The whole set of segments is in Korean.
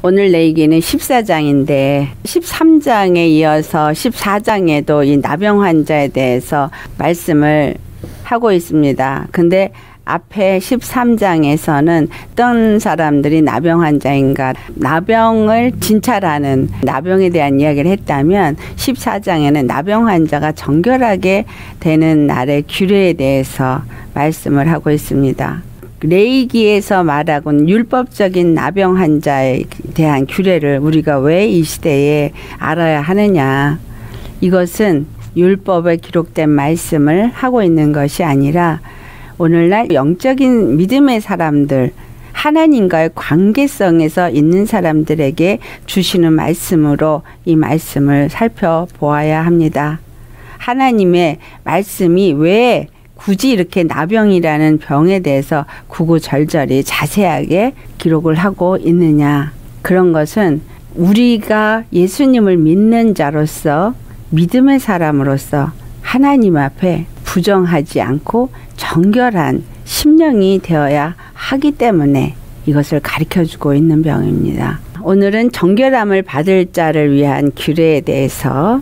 오늘 레위기는 14장인데 13장에 이어서 14장에도 이 나병 환자에 대해서 말씀을 하고 있습니다. 근데 앞에 13장에서는 어떤 사람들이 나병 환자인가, 나병을 진찰하는 나병에 대한 이야기를 했다면 14장에는 나병 환자가 정결하게 되는 날의 규례에 대해서 말씀을 하고 있습니다. 레위기에서 말하고는 율법적인 나병 환자에 대한 규례를 우리가 왜 이 시대에 알아야 하느냐, 이것은 율법에 기록된 말씀을 하고 있는 것이 아니라 오늘날 영적인 믿음의 사람들, 하나님과의 관계성에서 있는 사람들에게 주시는 말씀으로 이 말씀을 살펴보아야 합니다. 하나님의 말씀이 왜 굳이 이렇게 나병이라는 병에 대해서 구구절절히 자세하게 기록을 하고 있느냐, 그런 것은 우리가 예수님을 믿는 자로서, 믿음의 사람으로서 하나님 앞에 부정하지 않고 정결한 심령이 되어야 하기 때문에 이것을 가르쳐주고 있는 병입니다. 오늘은 정결함을 받을 자를 위한 규례에 대해서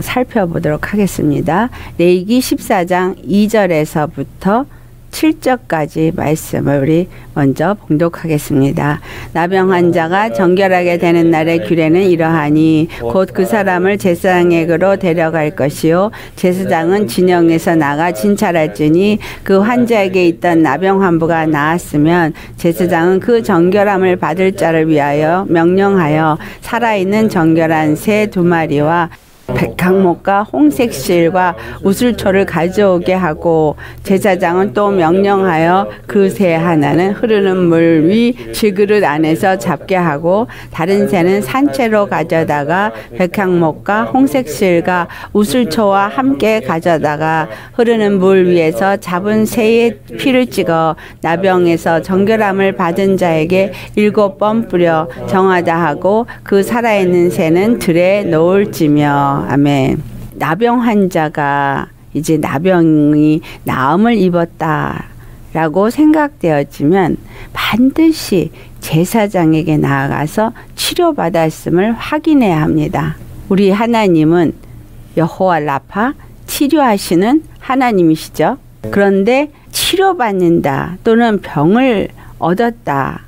살펴보도록 하겠습니다. 레위기 14장 2절에서부터 7절까지 말씀을 우리 먼저 봉독하겠습니다. 나병 환자가 정결하게 되는 날의 규례는 이러하니 곧 그 사람을 제사장에게로 데려갈 것이요 제사장은 진영에서 나가 진찰할지니 그 환자에게 있던 나병 환부가 나았으면 제사장은 그 정결함을 받을 자를 위하여 명령하여 살아있는 정결한 새 2마리와 백항목과 홍색 실과 우슬초를 가져오게 하고 제사장은 또 명령하여 그 새 하나는 흐르는 물 위 질그릇 안에서 잡게 하고 다른 새는 산채로 가져다가 백항목과 홍색 실과 우슬초와 함께 가져다가 흐르는 물 위에서 잡은 새의 피를 찍어 나병에서 정결함을 받은 자에게 7번 뿌려 정하다 하고 그 살아있는 새는 들에 놓을지며. 아멘. 나병 환자가 이제 나병이 나음을 입었다라고 생각되어지면 반드시 제사장에게 나아가서 치료받았음을 확인해야 합니다. 우리 하나님은 여호와 라파, 치료하시는 하나님이시죠. 그런데 치료받는다 또는 병을 얻었다,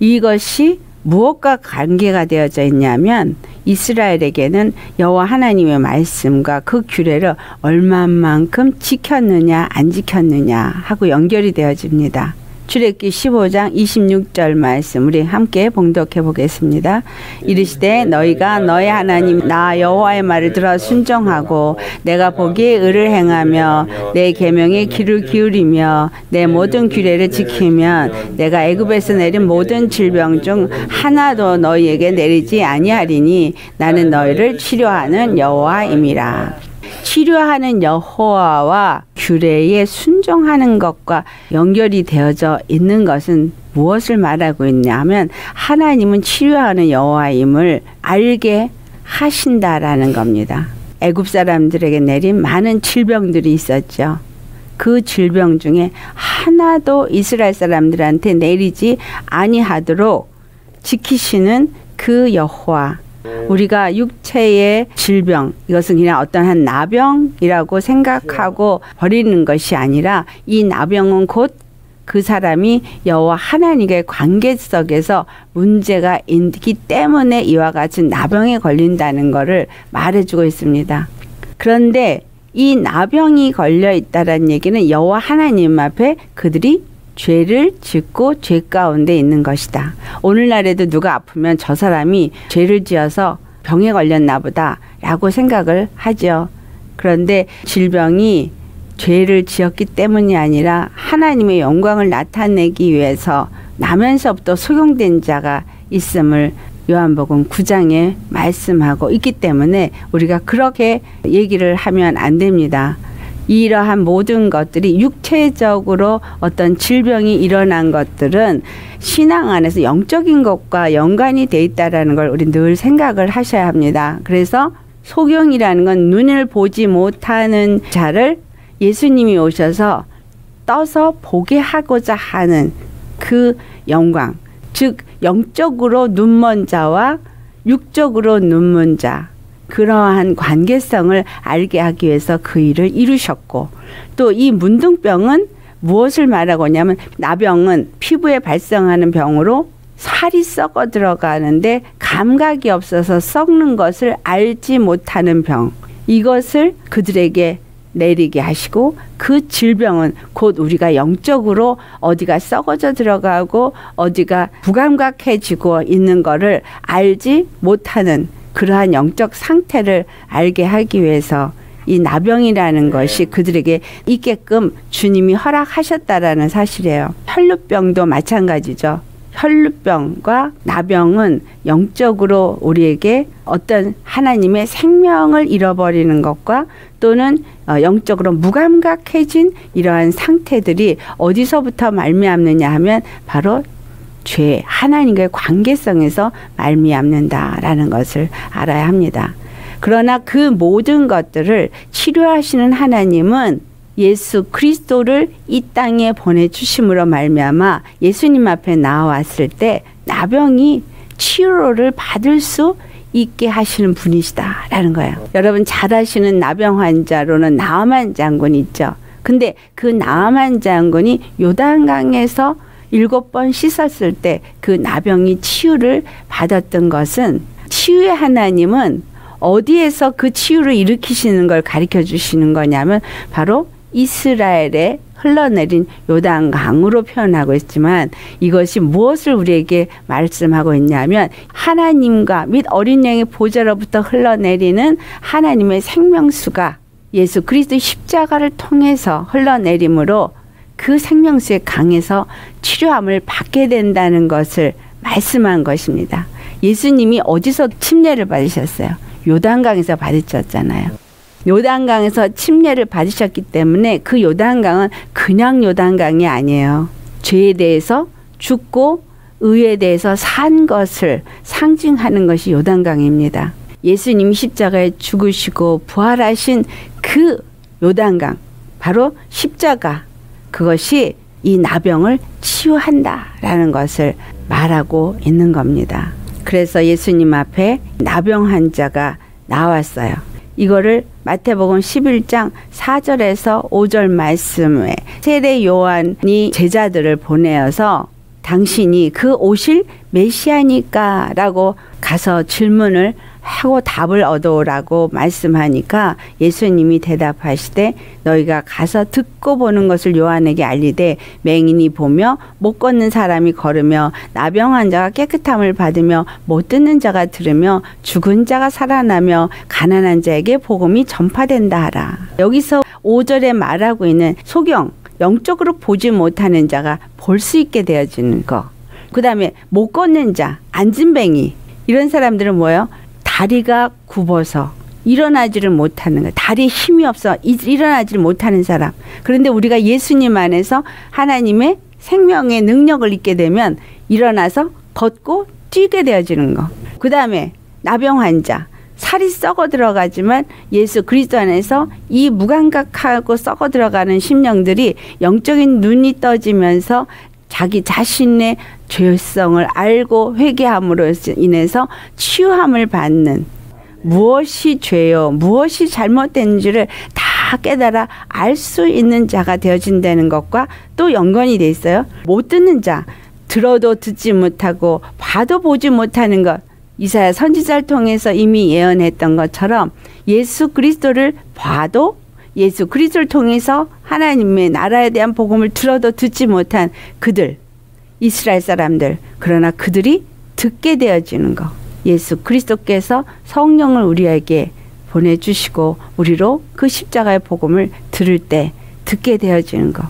이것이 무엇과 관계가 되어져 있냐면 이스라엘에게는 여호와 하나님의 말씀과 그 규례를 얼마만큼 지켰느냐 안 지켰느냐 하고 연결이 되어집니다. 출애굽기 15장 26절 말씀 우리 함께 봉독해 보겠습니다. 이르시되 너희가 너의 하나님 나 여호와의 말을 들어 순종하고 내가 보기에 의를 행하며 내 계명에 귀를 기울이며 내 모든 규례를 지키면 내가 애굽에서 내린 모든 질병 중 하나도 너희에게 내리지 아니하리니 나는 너희를 치료하는 여호와임이라. 치료하는 여호와와 규례에 순종하는 것과 연결이 되어져 있는 것은 무엇을 말하고 있냐면 하나님은 치료하는 여호와임을 알게 하신다라는 겁니다. 애굽 사람들에게 내린 많은 질병들이 있었죠. 그 질병 중에 하나도 이스라엘 사람들한테 내리지 아니하도록 지키시는 그 여호와. 우리가 육체의 질병, 이것은 그냥 어떤 한 나병이라고 생각하고 버리는 것이 아니라 이 나병은 곧 그 사람이 여호와 하나님과의 관계 속에서 문제가 있기 때문에 이와 같은 나병에 걸린다는 것을 말해주고 있습니다. 그런데 이 나병이 걸려 있다는 얘기는 여호와 하나님 앞에 그들이 죄를 짓고 죄 가운데 있는 것이다. 오늘날에도 누가 아프면 저 사람이 죄를 지어서 병에 걸렸나 보다라고 생각을 하죠. 그런데 질병이 죄를 지었기 때문이 아니라 하나님의 영광을 나타내기 위해서 나면서부터 소경된 자가 있음을 요한복음 9장에 말씀하고 있기 때문에 우리가 그렇게 얘기를 하면 안 됩니다. 이러한 모든 것들이 육체적으로 어떤 질병이 일어난 것들은 신앙 안에서 영적인 것과 연관이 돼 있다는 걸 우리 늘 생각을 하셔야 합니다. 그래서 소경이라는 건 눈을 보지 못하는 자를 예수님이 오셔서 떠서 보게 하고자 하는 그 영광, 즉 영적으로 눈먼 자와 육적으로 눈먼 자, 그러한 관계성을 알게 하기 위해서 그 일을 이루셨고, 또 이 문둥병은 무엇을 말하고 있냐면, 나병은 피부에 발생하는 병으로 살이 썩어 들어가는데 감각이 없어서 썩는 것을 알지 못하는 병, 이것을 그들에게 내리게 하시고, 그 질병은 곧 우리가 영적으로 어디가 썩어져 들어가고 어디가 부감각해지고 있는 거를 알지 못하는 그러한 영적 상태를 알게 하기 위해서 이 나병이라는 것이 그들에게 있게끔 주님이 허락하셨다라는 사실이에요. 혈루병도 마찬가지죠. 혈루병과 나병은 영적으로 우리에게 어떤 하나님의 생명을 잃어버리는 것과 또는 영적으로 무감각해진 이러한 상태들이 어디서부터 말미암느냐 하면 바로 죄, 하나님과의 관계성에서 말미암는다라는 것을 알아야 합니다. 그러나 그 모든 것들을 치료하시는 하나님은 예수 그리스도를 이 땅에 보내주심으로 말미암아 예수님 앞에 나왔을 때 나병이 치료를 받을 수 있게 하시는 분이시다라는 거예요. 여러분 잘 아시는 나병 환자로는 나아만 장군이 있죠. 근데 그 나아만 장군이 요단강에서 7번 씻었을 때 그 나병이 치유를 받았던 것은, 치유의 하나님은 어디에서 그 치유를 일으키시는 걸 가르쳐 주시는 거냐면 바로 이스라엘에 흘러내린 요단강으로 표현하고 있지만, 이것이 무엇을 우리에게 말씀하고 있냐면 하나님과 및 어린 양의 보좌로부터 흘러내리는 하나님의 생명수가 예수 그리스도 십자가를 통해서 흘러내림으로 그 생명수의 강에서 치료함을 받게 된다는 것을 말씀한 것입니다. 예수님이 어디서 침례를 받으셨어요? 요단강에서 받으셨잖아요. 요단강에서 침례를 받으셨기 때문에 그 요단강은 그냥 요단강이 아니에요. 죄에 대해서 죽고 의에 대해서 산 것을 상징하는 것이 요단강입니다. 예수님이 십자가에 죽으시고 부활하신 그 요단강, 바로 십자가, 그것이 이 나병을 치유한다라는 것을 말하고 있는 겁니다. 그래서 예수님 앞에 나병 환자가 나왔어요. 이거를 마태복음 11장 4절에서 5절 말씀에 세례 요한이 제자들을 보내어서 당신이 그 오실 메시아니까? 라고 가서 질문을 하고 답을 얻어오라고 말씀하니까 예수님이 대답하시되, 너희가 가서 듣고 보는 것을 요한에게 알리되 맹인이 보며 못 걷는 사람이 걸으며 나병 환자가 깨끗함을 받으며 못 듣는 자가 들으며 죽은 자가 살아나며 가난한 자에게 복음이 전파된다 하라. 여기서 5절에 말하고 있는 소경, 영적으로 보지 못하는 자가 볼 수 있게 되어지는 거, 그 다음에 못 걷는 자, 앉은뱅이, 이런 사람들은 뭐예요? 다리가 굽어서 일어나지를 못하는 거예요. 다리에 힘이 없어 일어나지를 못하는 사람. 그런데 우리가 예수님 안에서 하나님의 생명의 능력을 잊게 되면 일어나서 걷고 뛰게 되어지는 거. 그 다음에 나병 환자, 살이 썩어 들어가지만 예수 그리스도 안에서 이 무감각하고 썩어 들어가는 심령들이 영적인 눈이 떠지면서 자기 자신의 죄성을 알고 회개함으로 인해서 치유함을 받는, 무엇이 죄요 무엇이 잘못된지를 다 깨달아 알 수 있는 자가 되어진다는 것과 또 연관이 돼 있어요. 못 듣는 자, 들어도 듣지 못하고 봐도 보지 못하는 것, 이사야 선지자를 통해서 이미 예언했던 것처럼 예수 그리스도를 봐도, 예수 그리스도를 통해서 하나님의 나라에 대한 복음을 들어도 듣지 못한 그들, 이스라엘 사람들, 그러나 그들이 듣게 되어지는 것. 예수 그리스도께서 성령을 우리에게 보내주시고 우리로 그 십자가의 복음을 들을 때 듣게 되어지는 것.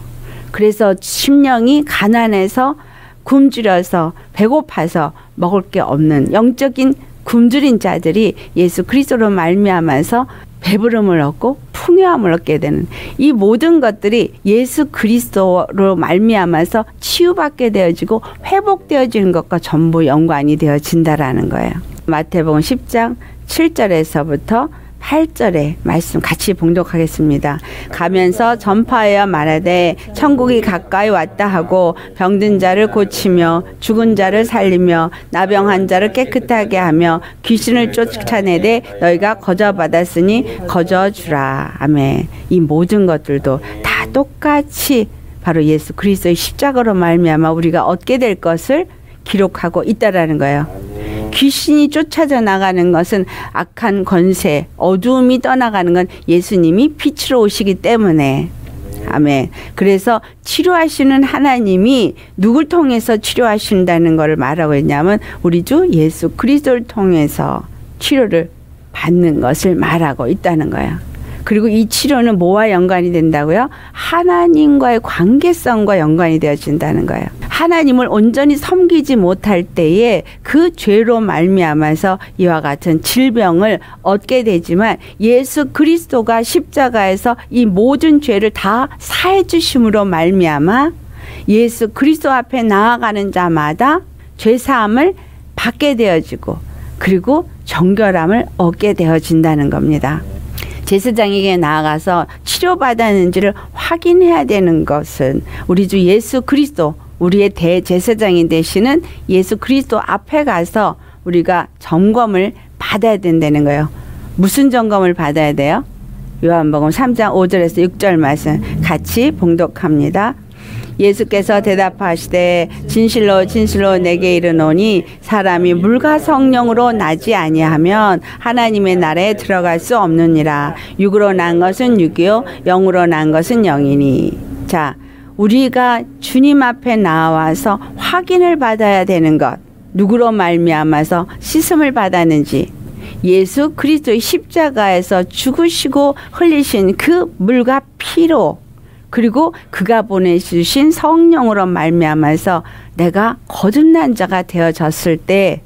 그래서 심령이 가난해서 굶주려서 배고파서 먹을 게 없는 영적인 굶주린 자들이 예수 그리스도로 말미암아서 배부름을 얻고 풍요함을 얻게 되는, 이 모든 것들이 예수 그리스도로 말미암아서 치유받게 되어지고 회복되어지는 것과 전부 연관이 되어진다라는 거예요. 마태복음 10장 7절에서부터 8절의 말씀 같이 봉독하겠습니다. 가면서 전파하여 말하되 천국이 가까이 왔다 하고 병든 자를 고치며 죽은 자를 살리며 나병한 자를 깨끗하게 하며 귀신을 쫓아내되 너희가 거저 받았으니 거저 주라. 아멘. 이 모든 것들도 다 똑같이 바로 예수 그리스도의 십자가로 말미암아 우리가 얻게 될 것을 기록하고 있다라는 거예요. 귀신이 쫓아져 나가는 것은 악한 권세, 어두움이 떠나가는 건 예수님이 빛으로 오시기 때문에. 아멘. 그래서 치료하시는 하나님이 누굴 통해서 치료하신다는 걸 말하고 있냐면 우리 주 예수 그리스도를 통해서 치료를 받는 것을 말하고 있다는 거예요. 그리고 이 치료는 뭐와 연관이 된다고요? 하나님과의 관계성과 연관이 되어진다는 거예요. 하나님을 온전히 섬기지 못할 때에 그 죄로 말미암아서 이와 같은 질병을 얻게 되지만 예수 그리스도가 십자가에서 이 모든 죄를 다 사해 주심으로 말미암아 예수 그리스도 앞에 나아가는 자마다 죄 사함을 받게 되어지고 그리고 정결함을 얻게 되어진다는 겁니다. 제사장에게 나아가서 치료받았는지를 확인해야 되는 것은 우리 주 예수 그리스도, 우리의 대제사장이 되시는 예수 그리스도 앞에 가서 우리가 점검을 받아야 된다는 거예요. 무슨 점검을 받아야 돼요? 요한복음 3장 5절에서 6절 말씀 같이 봉독합니다. 예수께서 대답하시되 진실로 진실로 내게 이르노니 사람이 물과 성령으로 나지 아니하면 하나님의 나라에 들어갈 수 없느니라. 육으로 난 것은 육이요 영으로 난 것은 영이니. 자, 우리가 주님 앞에 나와서 확인을 받아야 되는 것, 누구로 말미암아서 씻음을 받았는지, 예수 그리스도의 십자가에서 죽으시고 흘리신 그 물과 피로, 그리고 그가 보내주신 성령으로 말미암아서 내가 거듭난 자가 되어졌을 때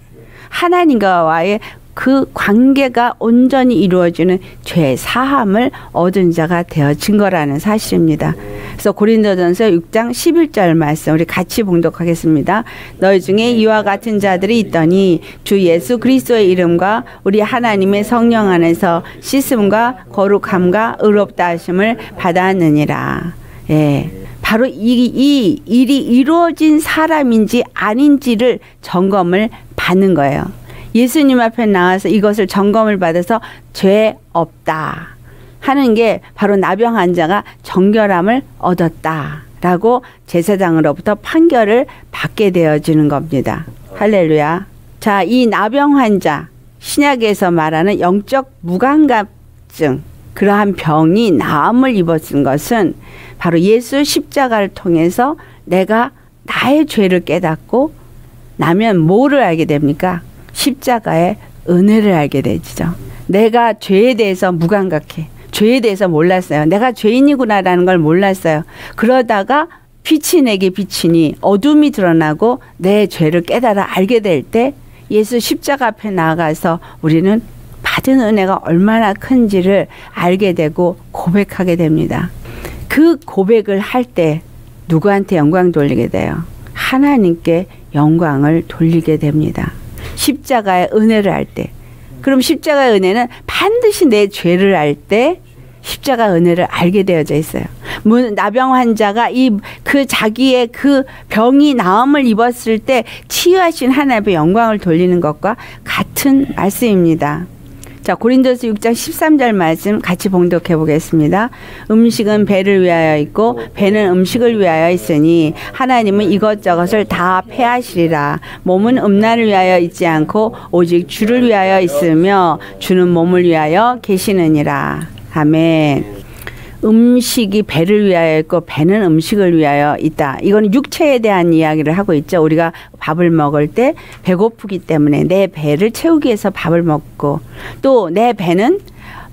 하나님과의 그 관계가 온전히 이루어지는 죄 사함을 얻은 자가 되어진 거라는 사실입니다. 그래서 고린도전서 6장 11절 말씀 우리 같이 봉독하겠습니다. 너희 중에 이와 같은 자들이 있더니 주 예수 그리스도의 이름과 우리 하나님의 성령 안에서 씻음과 거룩함과 의롭다 하심을 받았느니라. 예, 바로 이 일이 이루어진 사람인지 아닌지를 점검을 받는 거예요. 예수님 앞에 나와서 이것을 점검을 받아서 죄 없다 하는 게 바로 나병 환자가 정결함을 얻었다라고 제사장으로부터 판결을 받게 되어지는 겁니다. 할렐루야. 자, 이 나병 환자, 신약에서 말하는 영적 무감각증, 그러한 병이 나음을 입었은 것은 바로 예수 십자가를 통해서 내가 나의 죄를 깨닫고 나면 뭐를 알게 됩니까? 십자가의 은혜를 알게 되죠. 내가 죄에 대해서 무감각해. 죄에 대해서 몰랐어요. 내가 죄인이구나라는 걸 몰랐어요. 그러다가 빛이 내게 비치니 어둠이 드러나고 내 죄를 깨달아 알게 될 때 예수 십자가 앞에 나아가서 우리는 받은 은혜가 얼마나 큰지를 알게 되고 고백하게 됩니다. 그 고백을 할 때 누구한테 영광 돌리게 돼요? 하나님께 영광을 돌리게 됩니다. 십자가의 은혜를 알 때. 그럼 십자가의 은혜는 반드시 내 죄를 알 때 십자가 은혜를 알게 되어져 있어요. 나병 환자가 그 자기의 그 병이 나음을 입었을 때 치유하신 하나님의 영광을 돌리는 것과 같은 말씀입니다. 자, 고린도서 6장 13절 말씀 같이 봉독해 보겠습니다. 음식은 배를 위하여 있고 배는 음식을 위하여 있으니 하나님은 이것저것을 다 폐하시리라. 몸은 음란을 위하여 있지 않고 오직 주를 위하여 있으며 주는 몸을 위하여 계시느니라. 아멘. 음식이 배를 위하여 있고 배는 음식을 위하여 있다. 이거는 육체에 대한 이야기를 하고 있죠. 우리가 밥을 먹을 때 배고프기 때문에 내 배를 채우기 위해서 밥을 먹고, 또 내 배는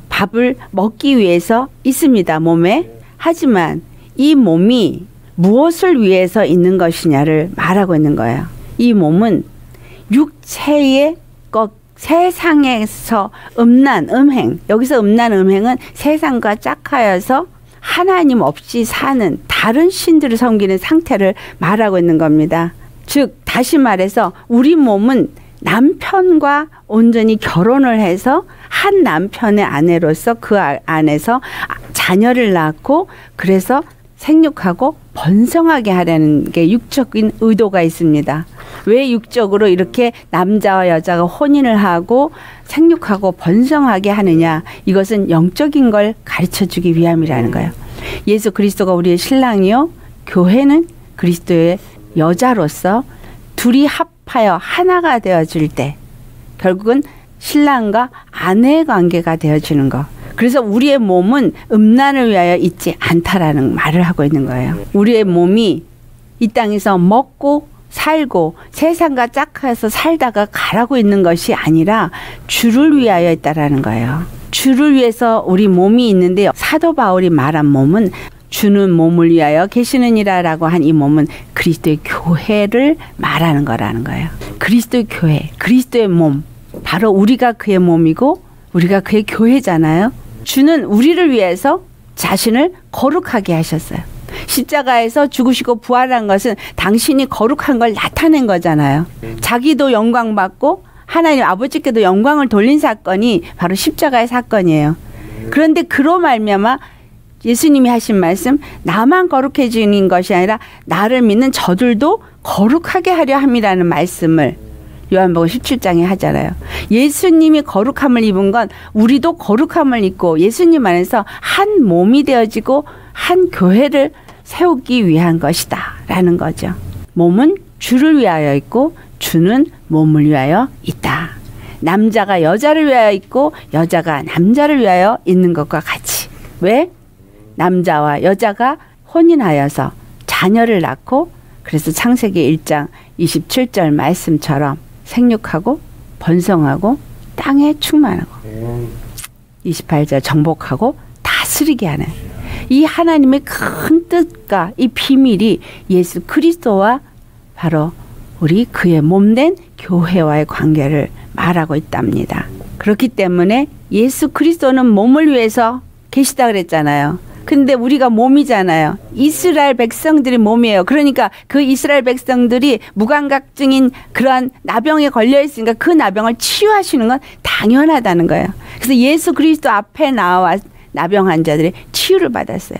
밥을 먹기 위해서 있습니다. 몸에. 하지만 이 몸이 무엇을 위해서 있는 것이냐를 말하고 있는 거예요. 이 몸은 육체의 것, 세상에서 음란, 음행, 여기서 음란, 음행은 세상과 짝하여서 하나님 없이 사는 다른 신들을 섬기는 상태를 말하고 있는 겁니다. 즉, 다시 말해서 우리 몸은 남편과 온전히 결혼을 해서 한 남편의 아내로서 그 안에서 자녀를 낳고 그래서 생육하고 번성하게 하려는 게 육적인 의도가 있습니다. 왜 육적으로 이렇게 남자와 여자가 혼인을 하고 생육하고 번성하게 하느냐, 이것은 영적인 걸 가르쳐주기 위함이라는 거예요. 예수 그리스도가 우리의 신랑이요, 교회는 그리스도의 여자로서 둘이 합하여 하나가 되어질 때 결국은 신랑과 아내의 관계가 되어지는 거. 그래서 우리의 몸은 음란을 위하여 있지 않다라는 말을 하고 있는 거예요. 우리의 몸이 이 땅에서 먹고 살고 세상과 짝해서 살다가 가라고 있는 것이 아니라 주를 위하여 있다라는 거예요. 주를 위해서 우리 몸이 있는데, 사도 바울이 말한 몸은 주는 몸을 위하여 계시느니라 라고 한 이 몸은 그리스도의 교회를 말하는 거라는 거예요. 그리스도의 교회, 그리스도의 몸, 바로 우리가 그의 몸이고 우리가 그의 교회잖아요. 주는 우리를 위해서 자신을 거룩하게 하셨어요. 십자가에서 죽으시고 부활한 것은 당신이 거룩한 걸 나타낸 거잖아요. 자기도 영광받고 하나님 아버지께도 영광을 돌린 사건이 바로 십자가의 사건이에요. 그런데 그로 말미암아 예수님이 하신 말씀, 나만 거룩해지는 것이 아니라 나를 믿는 저들도 거룩하게 하려 함이라는 말씀을 요한복음 17장에 하잖아요. 예수님이 거룩함을 입은 건 우리도 거룩함을 입고 예수님 안에서 한 몸이 되어지고 한 교회를 세우기 위한 것이다 라는 거죠. 몸은 주를 위하여 있고 주는 몸을 위하여 있다. 남자가 여자를 위하여 있고 여자가 남자를 위하여 있는 것과 같이. 왜? 남자와 여자가 혼인하여서 자녀를 낳고, 그래서 창세기 1장 27절 말씀처럼 생육하고 번성하고 땅에 충만하고 28절 정복하고 다스리게 하는 이 하나님의 큰 뜻과 이 비밀이 예수 그리스도와 바로 우리 그의 몸된 교회와의 관계를 말하고 있답니다. 그렇기 때문에 예수 그리스도는 몸을 위해서 계시다 그랬잖아요. 근데 우리가 몸이잖아요. 이스라엘 백성들이 몸이에요. 그러니까 그 이스라엘 백성들이 무감각증인 그러한 나병에 걸려 있으니까 그 나병을 치유하시는 건 당연하다는 거예요. 그래서 예수 그리스도 앞에 나와 나병 환자들이 치유를 받았어요.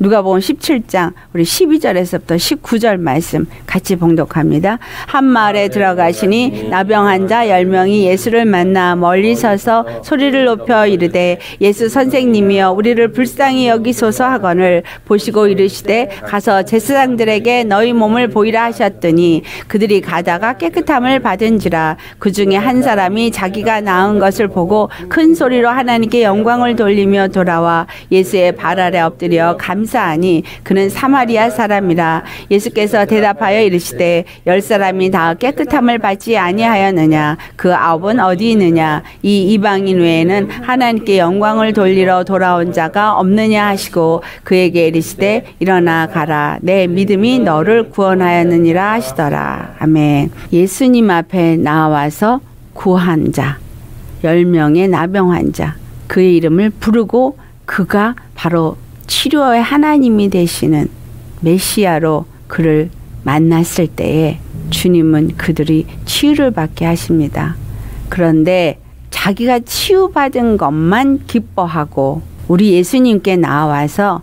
누가복음 17장 우리 12절에서부터 19절 말씀 같이 봉독합니다. 한 마을에 들어가시니 나병 환자 10명이 예수를 만나 멀리 서서 소리를 높여 이르되, 예수 선생님이여 우리를 불쌍히 여기소서 하거늘. 보시고 이르시되, 가서 제사장들에게 너희 몸을 보이라 하셨더니 그들이 가다가 깨끗함을 받은지라. 그 중에 한 사람이 자기가 나은 것을 보고 큰 소리로 하나님께 영광을 돌리며 돌아와 예수의 발 아래 엎드려 감사합니다 사하니 그는 사마리아 사람이라. 예수께서 대답하여 이르시되, 10사람이 다 깨끗함을 받지 아니하였느냐? 그 9은 어디 있느냐? 이 이방인 외에는 하나님께 영광을 돌리러 돌아온 자가 없느냐 하시고 그에게 이르시되, 일어나 가라, 내 믿음이 너를 구원하였느니라 하시더라. 아멘. 예수님 앞에 나와서 구한 자, 10명의 나병 환자, 그의 이름을 부르고 그가 바로 치료의 하나님이 되시는 메시아로 그를 만났을 때에 주님은 그들이 치유를 받게 하십니다. 그런데 자기가 치유받은 것만 기뻐하고 우리 예수님께 나와서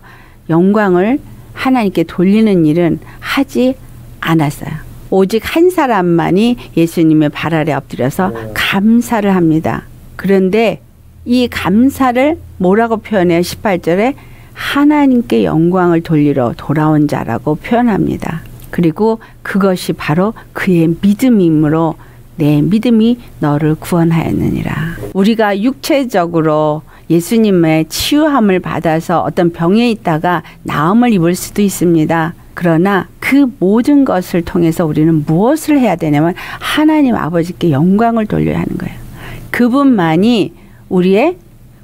영광을 하나님께 돌리는 일은 하지 않았어요. 오직 한 사람만이 예수님의 발 아래 엎드려서 감사를 합니다. 그런데 이 감사를 뭐라고 표현해요? 18절에 하나님께 영광을 돌리러 돌아온 자라고 표현합니다. 그리고 그것이 바로 그의 믿음이므로 내 믿음이 너를 구원하였느니라. 우리가 육체적으로 예수님의 치유함을 받아서 어떤 병에 있다가 나음을 입을 수도 있습니다. 그러나 그 모든 것을 통해서 우리는 무엇을 해야 되냐면 하나님 아버지께 영광을 돌려야 하는 거예요. 그분만이 우리의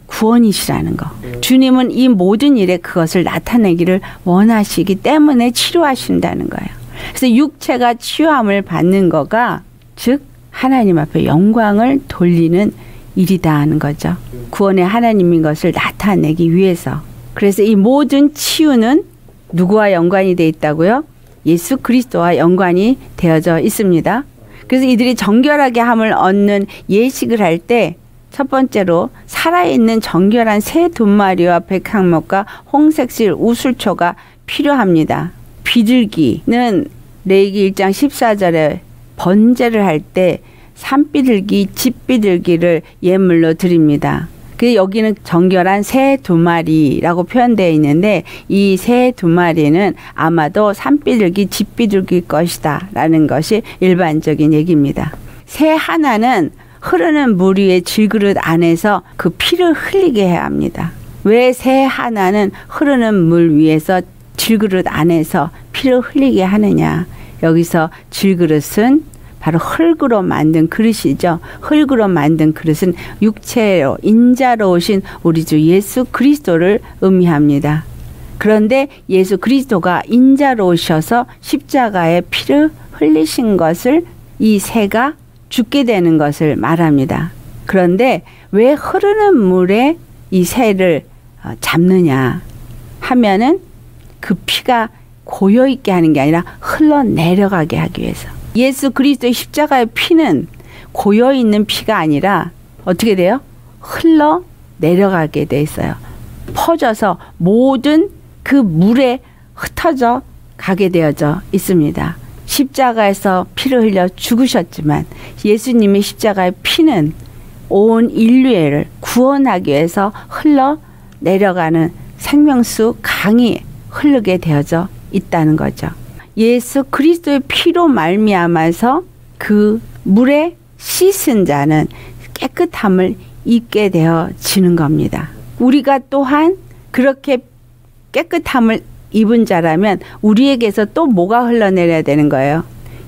구원이시라는 거. 주님은 이 모든 일에 그것을 나타내기를 원하시기 때문에 치료하신다는 거예요. 그래서 육체가 치유함을 받는 거가 즉 하나님 앞에 영광을 돌리는 일이다 하는 거죠. 구원의 하나님인 것을 나타내기 위해서. 그래서 이 모든 치유는 누구와 연관이 돼 있다고요? 예수 그리스도와 연관이 되어져 있습니다. 그래서 이들이 정결하게 함을 얻는 예식을 할 때 첫 번째로 살아있는 정결한 새 2마리와 백향목과 홍색실 우슬초가 필요합니다. 비둘기는 레위기 1장 14절에 번제를 할 때 산비둘기, 집비둘기를 예물로 드립니다. 여기는 정결한 새 2마리라고 표현되어 있는데 이 새 2마리는 아마도 산비둘기, 집비둘기 것이다 라는 것이 일반적인 얘기입니다. 새 하나는 흐르는 물 위의 질그릇 안에서 그 피를 흘리게 해야 합니다. 왜 새 하나는 흐르는 물 위에서 질그릇 안에서 피를 흘리게 하느냐. 여기서 질그릇은 바로 흙으로 만든 그릇이죠. 흙으로 만든 그릇은 육체로 인자로 오신 우리 주 예수 그리스도를 의미합니다. 그런데 예수 그리스도가 인자로 오셔서 십자가에 피를 흘리신 것을 이 새가 죽게 되는 것을 말합니다. 그런데 왜 흐르는 물에 이 새를 잡느냐 하면은 그 피가 고여있게 하는 게 아니라 흘러내려가게 하기 위해서. 예수 그리스도의 십자가의 피는 고여있는 피가 아니라 어떻게 돼요? 흘러내려가게 돼 있어요. 퍼져서 모든 그 물에 흩어져 가게 되어져 있습니다. 십자가에서 피를 흘려 죽으셨지만 예수님의 십자가의 피는 온 인류애를 구원하기 위해서 흘러내려가는 생명수 강이 흐르게 되어져 있다는 거죠. 예수 그리스도의 피로 말미암아서 그 물에 씻은 자는 깨끗함을 입게 되어지는 겁니다. 우리가 또한 그렇게 깨끗함을 입은 자라면 우리에게서 또 뭐가 흘러내려야 되는 거예요?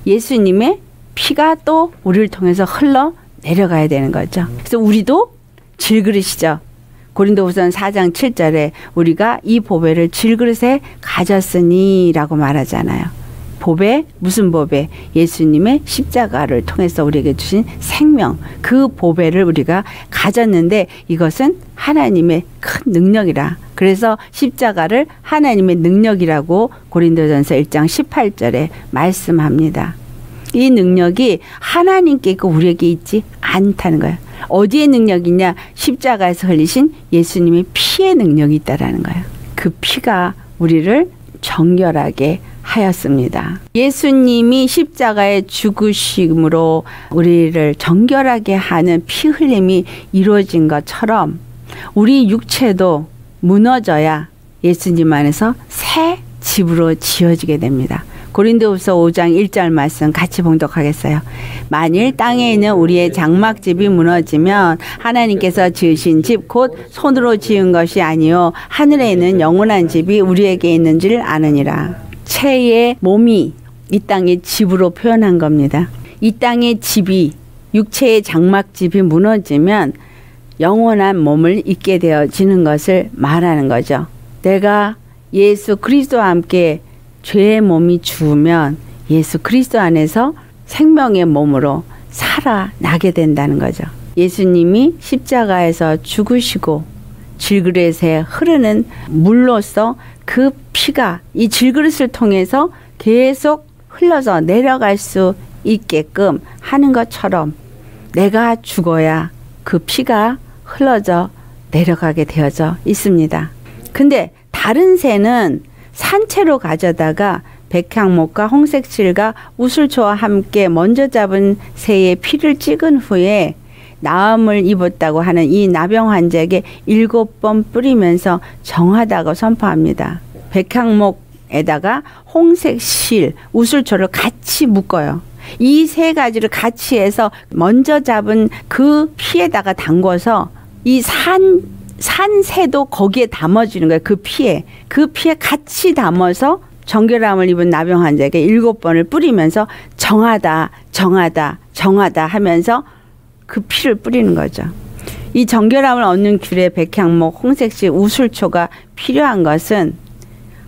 예수님의 피가 또 우리를 통해서 흘러내려가야 되는 거죠. 그래서 우리도 질그릇이죠. 고린도후서 4장 7절에 우리가 이 보배를 질그릇에 가졌으니 라고 말하잖아요. 보배? 무슨 보배? 예수님의 십자가를 통해서 우리에게 주신 생명, 그 보배를 우리가 가졌는데 이것은 하나님의 큰 능력이라. 그래서 십자가를 하나님의 능력이라고 고린도전서 1장 18절에 말씀합니다. 이 능력이 하나님께 있고 우리에게 있지 않다는 거예요. 어디의 능력이냐? 십자가에서 흘리신 예수님의 피의 능력이 있다라는 거예요. 그 피가 우리를 정결하게 하였습니다. 예수님이 십자가의 죽으심으로 우리를 정결하게 하는 피 흘림이 이루어진 것처럼 우리 육체도 무너져야 예수님 안에서 새 집으로 지어지게 됩니다. 고린도후서 5장 1절 말씀 같이 봉독하겠어요. 만일 땅에 있는 우리의 장막집이 무너지면 하나님께서 지으신 집 곧 손으로 지은 것이 아니요 하늘에 있는 영원한 집이 우리에게 있는 줄 아느니라. 체의 몸이 이 땅의 집으로 표현한 겁니다. 이 땅의 집이 육체의 장막집이 무너지면 영원한 몸을 입게 되어지는 것을 말하는 거죠. 내가 예수 그리스도와 함께 죄의 몸이 죽으면 예수 그리스도 안에서 생명의 몸으로 살아나게 된다는 거죠. 예수님이 십자가에서 죽으시고 질그릇에 흐르는 물로써 그 피가 이 질그릇을 통해서 계속 흘러서 내려갈 수 있게끔 하는 것처럼 내가 죽어야 그 피가 흘러져 내려가게 되어져 있습니다. 근데 다른 새는 산채로 가져다가 백향목과 홍색실과 우슬초와 함께 먼저 잡은 새의 피를 찍은 후에 나음을 입었다고 하는 이 나병 환자에게 7번 뿌리면서 정하다고 선포합니다. 백향목에다가 홍색실, 우슬초를 같이 묶어요. 이 세 가지를 같이 해서 먼저 잡은 그 피에다가 담궈서 이 산새도 거기에 담아주는 거예요. 그 피에 같이 담아서 정결함을 입은 나병 환자에게 7번을 뿌리면서 정하다, 정하다, 정하다 하면서 그 피를 뿌리는 거죠. 이 정결함을 얻는 귤의 백향목, 홍색실, 우슬초가 필요한 것은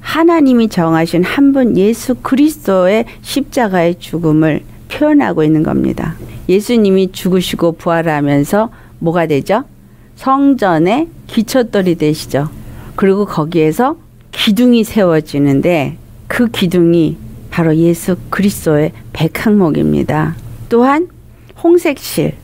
하나님이 정하신 한 분 예수 그리스도의 십자가의 죽음을 표현하고 있는 겁니다. 예수님이 죽으시고 부활하면서 뭐가 되죠? 성전의 기초돌이 되시죠. 그리고 거기에서 기둥이 세워지는데 그 기둥이 바로 예수 그리스도의 백향목입니다. 또한 홍색실,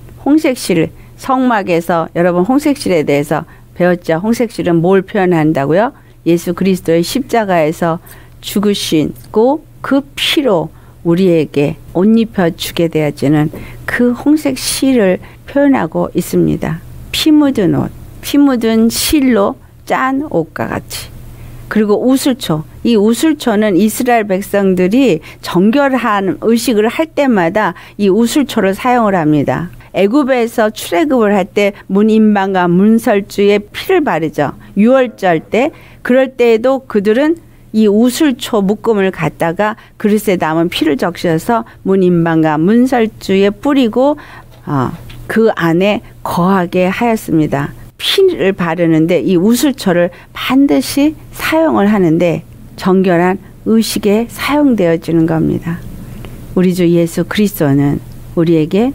성막에서 여러분 홍색실에 대해서 배웠죠. 홍색실은 뭘 표현한다고요? 예수 그리스도의 십자가에서 죽으시고 그 피로 우리에게 옷 입혀 주게 되어지는 그 홍색 실을 표현하고 있습니다. 피 묻은 옷, 피 묻은 실로 짠 옷과 같이. 그리고 우슬초, 이 우슬초는 이스라엘 백성들이 정결한 의식을 할 때마다 이 우슬초를 사용을 합니다. 애굽에서 출애굽을 할 때 문임방과 문설주에 피를 바르죠. 유월절 때, 그럴 때에도 그들은 이 우슬초 묶음을 갖다가 그릇에 남은 피를 적셔서 문임방과 문설주에 뿌리고 그 안에 거하게 하였습니다. 피를 바르는데 이 우슬초를 반드시 사용을 하는데 정결한 의식에 사용되어지는 겁니다. 우리 주 예수 그리스도는 우리에게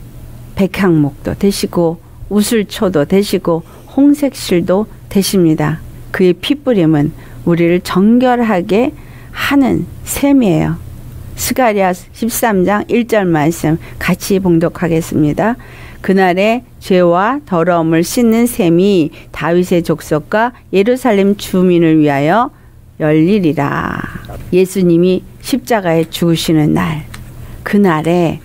백향목도 되시고 우슬초도 되시고 홍색실도 되십니다. 그의 피뿌림은 우리를 정결하게 하는 셈이에요. 스가랴 13장 1절 말씀 같이 봉독하겠습니다. 그날에 죄와 더러움을 씻는 셈이 다윗의 족속과 예루살렘 주민을 위하여 열리리라. 예수님이 십자가에 죽으시는 날, 그날에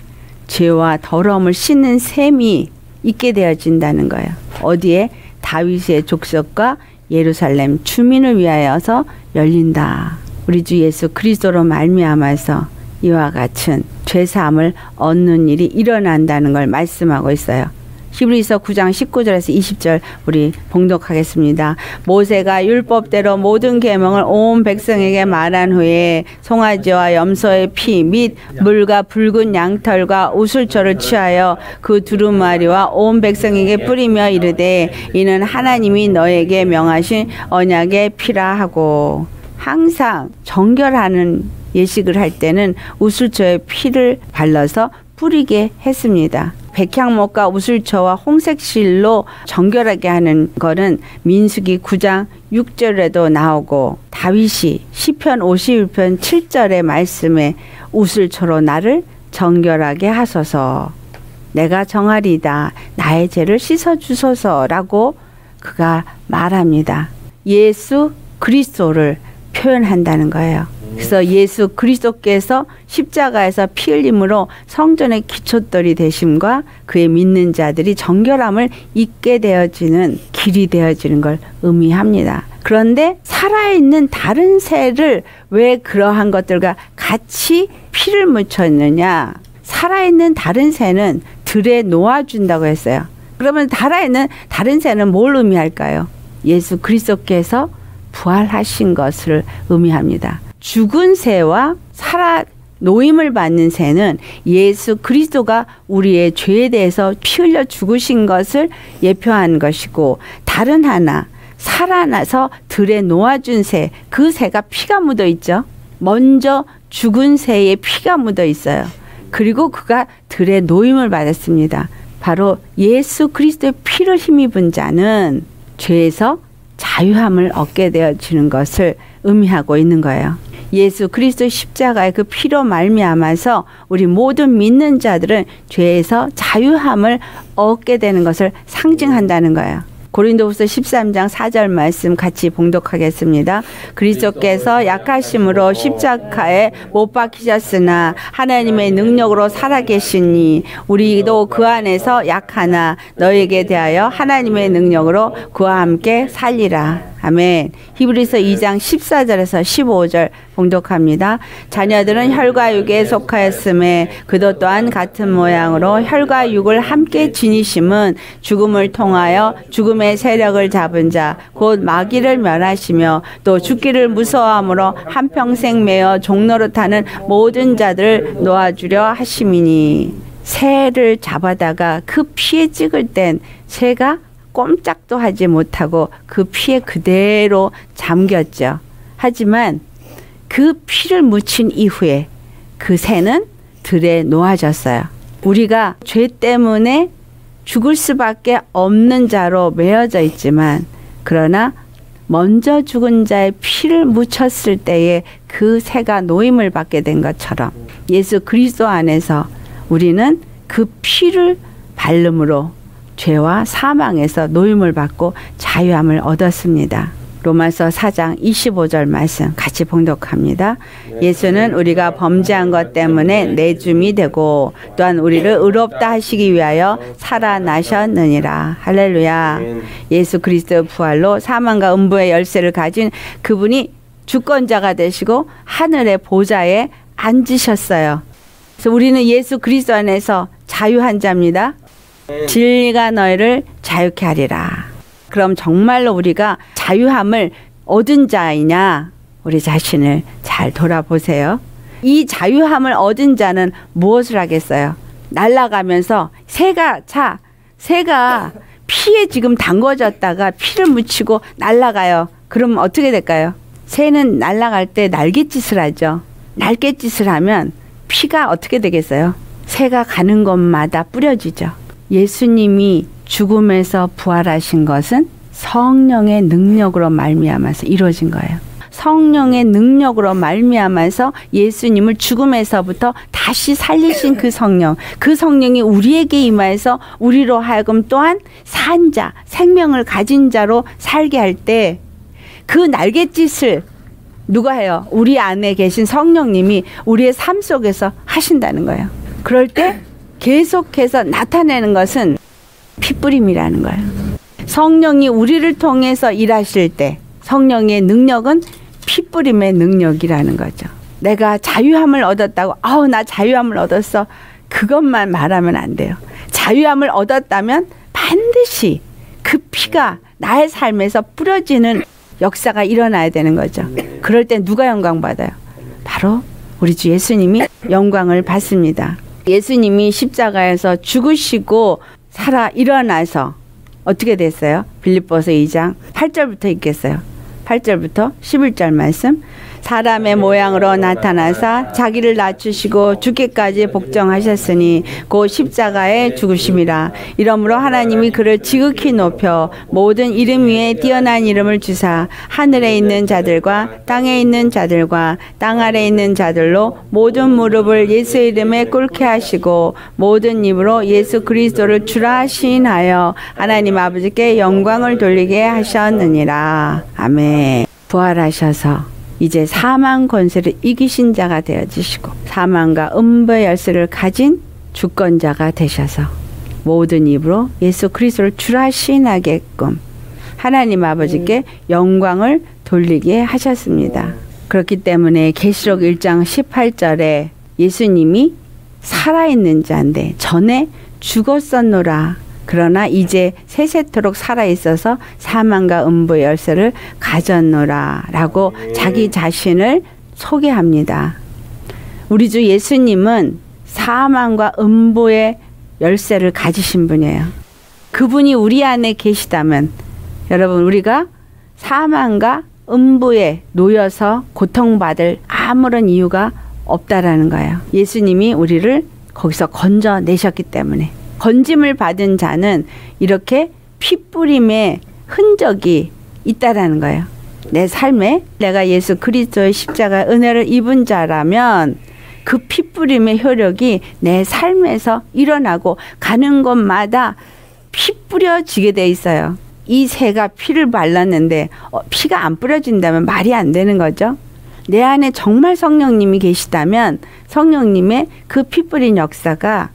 죄와 더러움을 씻는 셈이 있게 되어진다는 거예요. 어디에? 다윗의 족속과 예루살렘 주민을 위하여서 열린다. 우리 주 예수 그리스도로 말미암아서 이와 같은 죄사함을 얻는 일이 일어난다는 걸 말씀하고 있어요. 히브리서 9장 19절에서 20절 우리 봉독하겠습니다. 모세가 율법대로 모든 계명을 온 백성에게 말한 후에 송아지와 염소의 피 및 물과 붉은 양털과 우슬초를 취하여 그 두루마리와 온 백성에게 뿌리며 이르되 이는 하나님이 너에게 명하신 언약의 피라 하고. 항상 정결하는 예식을 할 때는 우슬초의 피를 발라서 뿌리게 했습니다. 백향목과 우슬초와 홍색실로 정결하게 하는 거는 민수기 9장 6절에도 나오고 다윗이 시편 51편 7절의 말씀에 우슬초로 나를 정결하게 하소서, 내가 정하리다, 나의 죄를 씻어주소서 라고 그가 말합니다. 예수 그리스도를 표현한다는 거예요. 그래서 예수 그리스도께서 십자가에서 피 흘림으로 성전의 기초돌이 되심과 그의 믿는 자들이 정결함을 잊게 되어지는 길이 되어지는 걸 의미합니다. 그런데 살아있는 다른 새를 왜 그러한 것들과 같이 피를 묻혔느냐. 살아있는 다른 새는 들에 놓아준다고 했어요. 그러면 살아있는 다른 새는 뭘 의미할까요? 예수 그리스도께서 부활하신 것을 의미합니다. 죽은 새와 살아 노임을 받는 새는 예수 그리스도가 우리의 죄에 대해서 피 흘려 죽으신 것을 예표한 것이고, 다른 하나 살아나서 들에 놓아준 새, 그 새가 피가 묻어 있죠. 먼저 죽은 새에 피가 묻어 있어요. 그리고 그가 들에 놓임을 받았습니다. 바로 예수 그리스도의 피를 힘입은 자는 죄에서 자유함을 얻게 되어지는 것을 의미하고 있는 거예요. 예수 그리스도 십자가의 그 피로 말미암아서 우리 모든 믿는 자들은 죄에서 자유함을 얻게 되는 것을 상징한다는 거예요. 고린도후서 13장 4절 말씀 같이 봉독하겠습니다. 그리스도께서 약하심으로 십자가에 못 박히셨으나 하나님의 능력으로 살아계시니 우리도 그 안에서 약하나 너에게 대하여 하나님의 능력으로 그와 함께 살리라. 아멘. 히브리서 2장 14절에서 15절 봉독합니다. 자녀들은 혈과 육에 속하였음에 그도 또한 같은 모양으로 혈과 육을 함께 지니심은 죽음을 통하여 죽음의 세력을 잡은 자 곧 마귀를 멸하시며 또 죽기를 무서워함으로 한평생 매어 종노릇하는 모든 자들을 놓아주려 하심이니. 새를 잡아다가 그 피에 찍을 땐 새가 꼼짝도 하지 못하고 그 피에 그대로 잠겼죠. 하지만 그 피를 묻힌 이후에 그 새는 들에 놓아졌어요. 우리가 죄 때문에 죽을 수밖에 없는 자로 매어져 있지만, 그러나 먼저 죽은 자의 피를 묻혔을 때에 그 새가 놓임을 받게 된 것처럼 예수 그리스도 안에서 우리는 그 피를 발름으로 죄와 사망에서 노임을 받고 자유함을 얻었습니다. 로마서 4장 25절 말씀 같이 봉독합니다. 예수는 우리가 범죄한 것 때문에 내줌이 되고 또한 우리를 의롭다 하시기 위하여 살아나셨느니라. 할렐루야. 예수 그리스도의 부활로 사망과 음부의 열쇠를 가진 그분이 주권자가 되시고 하늘의 보좌에 앉으셨어요. 그래서 우리는 예수 그리스도 안에서 자유한 자입니다. 진리가 너희를 자유케 하리라. 그럼 정말로 우리가 자유함을 얻은 자이냐? 우리 자신을 잘 돌아보세요. 이 자유함을 얻은 자는 무엇을 하겠어요? 날아가면서 새가 피에 지금 담궈졌다가 피를 묻히고 날아가요. 그럼 어떻게 될까요? 새는 날아갈 때 날갯짓을 하죠. 날갯짓을 하면 피가 어떻게 되겠어요? 새가 가는 곳마다 뿌려지죠. 예수님이 죽음에서 부활하신 것은 성령의 능력으로 말미암아서 이루어진 거예요. 성령의 능력으로 말미암아서 예수님을 죽음에서부터 다시 살리신 그 성령, 그 성령이 우리에게 임하여서 우리로 하여금 또한 산자, 생명을 가진 자로 살게 할 때 그 날갯짓을 누가 해요? 우리 안에 계신 성령님이 우리의 삶 속에서 하신다는 거예요. 그럴 때 계속해서 나타내는 것은 피뿌림이라는 거예요. 성령이 우리를 통해서 일하실 때 성령의 능력은 피뿌림의 능력이라는 거죠. 내가 자유함을 얻었다고 아우 나 자유함을 얻었어 그것만 말하면 안 돼요. 자유함을 얻었다면 반드시 그 피가 나의 삶에서 뿌려지는 역사가 일어나야 되는 거죠. 그럴 때 누가 영광 받아요? 바로 우리 주 예수님이 영광을 받습니다. 예수님이 십자가에서 죽으시고 살아 일어나서 어떻게 됐어요? 빌립보서 2장 8절부터 읽겠어요. 8절부터 11절 말씀. 사람의 모양으로 나타나사 자기를 낮추시고 죽기까지 복종하셨으니 곧 십자가의 죽으심이라. 이러므로 하나님이 그를 지극히 높여 모든 이름 위에 뛰어난 이름을 주사 하늘에 있는 자들과 땅에 있는 자들과 땅 아래 있는 자들로 모든 무릎을 예수 이름에 꿇게 하시고 모든 입으로 예수 그리스도를 주라 시인하여 하나님 아버지께 영광을 돌리게 하셨느니라. 아멘. 부활하셔서 이제 사망 권세를 이기신 자가 되어지시고 사망과 음부의 열쇠를 가진 주권자가 되셔서 모든 입으로 예수 그리스도를 주라 시인하게끔 하나님 아버지께 영광을 돌리게 하셨습니다. 그렇기 때문에 계시록 1장 18절에 예수님이 살아있는 자인데 전에 죽었었노라. 그러나 이제 세세토록 살아있어서 사망과 음부의 열쇠를 가졌노라 라고 자기 자신을 소개합니다. 우리 주 예수님은 사망과 음부의 열쇠를 가지신 분이에요. 그분이 우리 안에 계시다면 여러분 우리가 사망과 음부에 놓여서 고통받을 아무런 이유가 없다라는 거예요. 예수님이 우리를 거기서 건져내셨기 때문에 건짐을 받은 자는 이렇게 피뿌림의 흔적이 있다라는 거예요. 내 삶에 내가 예수 그리스도의 십자가 은혜를 입은 자라면 그 피뿌림의 효력이 내 삶에서 일어나고 가는 곳마다 피 뿌려지게 돼 있어요. 이 새가 피를 발랐는데 피가 안 뿌려진다면 말이 안 되는 거죠. 내 안에 정말 성령님이 계시다면 성령님의 그 피 뿌린 역사가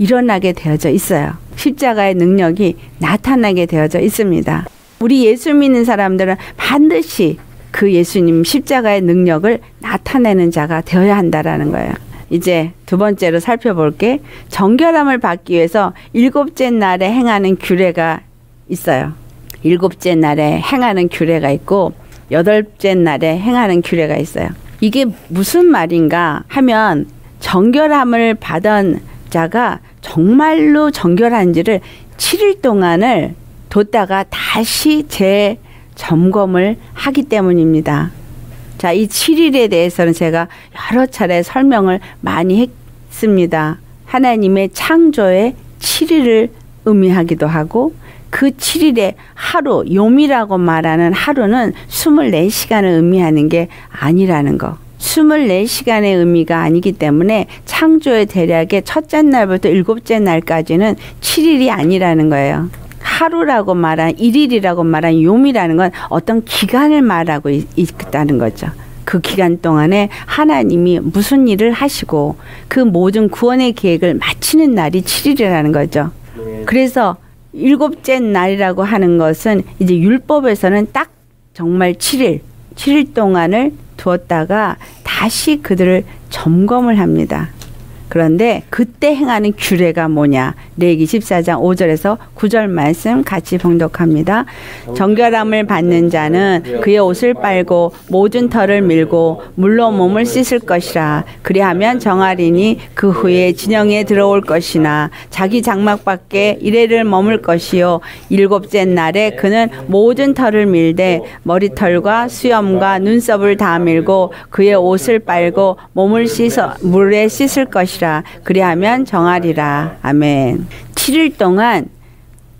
일어나게 되어져 있어요. 십자가의 능력이 나타나게 되어져 있습니다. 우리 예수 믿는 사람들은 반드시 그 예수님 십자가의 능력을 나타내는 자가 되어야 한다라는 거예요. 이제 두 번째로 살펴볼 게 정결함을 받기 위해서 일곱째 날에 행하는 규례가 있어요. 일곱째 날에 행하는 규례가 있고 여덟째 날에 행하는 규례가 있어요. 이게 무슨 말인가 하면 정결함을 받은 자가 정말로 정결한지를 7일 동안을 뒀다가 다시 재점검을 하기 때문입니다. 자, 이 7일에 대해서는 제가 여러 차례 설명을 많이 했습니다. 하나님의 창조의 7일을 의미하기도 하고 그 7일의 하루, 요미라고 말하는 하루는 24시간을 의미하는 게 아니라는 거. 24시간의 의미가 아니기 때문에 창조의 대략의 첫째 날부터 일곱째 날까지는 7일이 아니라는 거예요. 하루라고 말한, 일일이라고 말한 욤이라는 건 어떤 기간을 말하고 있다는 거죠. 그 기간 동안에 하나님이 무슨 일을 하시고 그 모든 구원의 계획을 마치는 날이 7일이라는 거죠. 그래서 일곱째 날이라고 하는 것은 이제 율법에서는 딱 정말 7일 동안을 두었다가 다시 그들을 점검을 합니다. 그런데 그때 행하는 규례가 뭐냐, 레위기 14장 5절에서 9절 말씀 같이 봉독합니다. 정결함을 받는 자는 그의 옷을 빨고 모든 털을 밀고 물로 몸을 씻을 것이라. 그리하면 정하리니 그 후에 진영에 들어올 것이나 자기 장막 밖에 이레를 머물 것이요, 일곱째 날에 그는 모든 털을 밀되 머리털과 수염과 눈썹을 다 밀고 그의 옷을 빨고 몸을 씻어 물에 씻을 것이라. 그리하면 정하리라. 아멘. 7일 동안